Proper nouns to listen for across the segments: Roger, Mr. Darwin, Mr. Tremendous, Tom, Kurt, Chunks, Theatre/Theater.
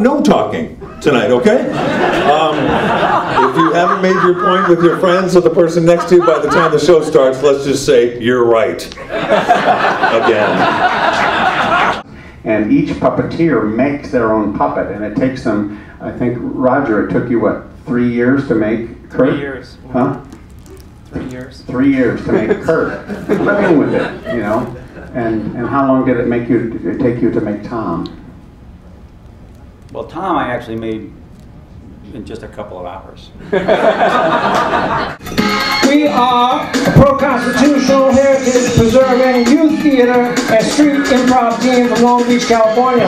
about no talking tonight, okay? If you haven't made your point with your friends or the person next to you by the time the show starts, let's just say, you're right. Again. And each puppeteer makes their own puppet, and it takes them, I think, Roger, it took you, what, 3 years to make Kurt? 3 years. Huh? 3 years. 3 years to make Kurt. Living with it, you know? And how long did it take you to make Tom? Well, Tom I actually made in just a couple of hours. We are a pro-constitutional heritage preserving youth theater and street improv team from Long Beach, California.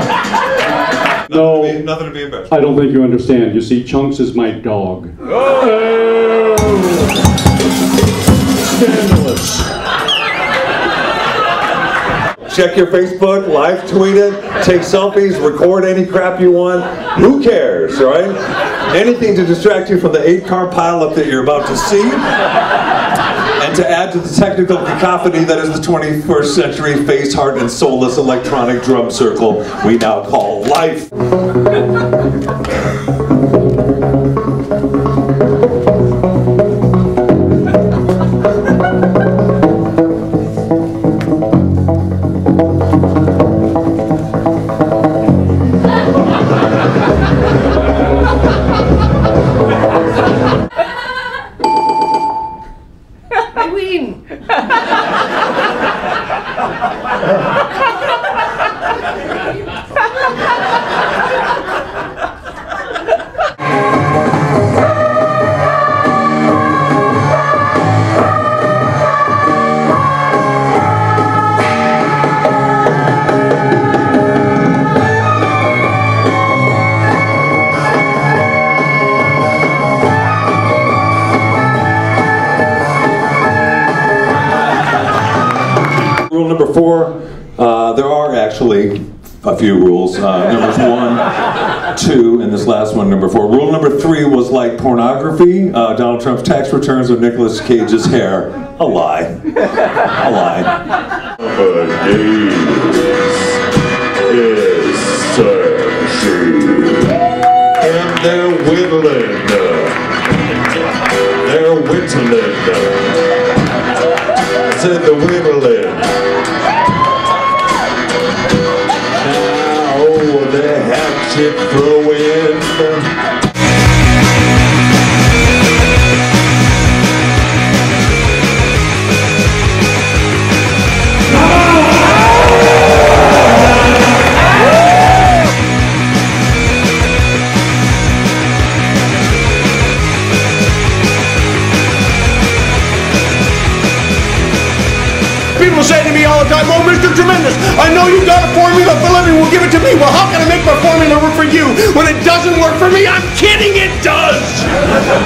No, nothing to be embarrassed. I don't think you understand. You see, Chunks is my dog. Oh. Scandalous. Check your Facebook, live tweet it, take selfies, record any crap you want. Who cares, right? Anything to distract you from the 8-car pileup that you're about to see, and to add to the technical cacophony that is the 21st century face, heart, and soulless electronic drum circle we now call life. There are actually a few rules. Numbers 1, 2, and this last one, number 4. Rule number 3 was like pornography. Donald Trump's tax returns of Nicolas Cage's hair. A lie. A lie. And they're whittling. They're whittling. I said the whittling. The hatchet throwing. Say to me all the time, oh, Mr. Tremendous, I know you got a formula for living, well, give it to me. Well, how can I make my formula work for you when it doesn't work for me? I'm kidding, it does!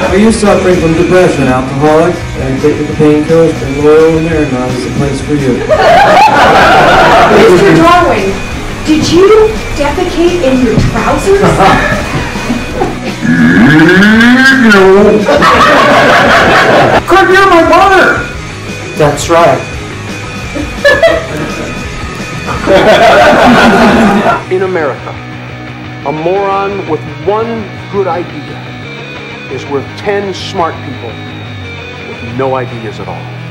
Are you suffering from depression, alcoholic? And taking the painkillers, and Royal and Aeronaut is the place for you. Mr. Darwin, did you defecate in your trousers? No. Kurt, you're my mother! That's right. In America, a moron with one good idea is worth 10 smart people with no ideas at all.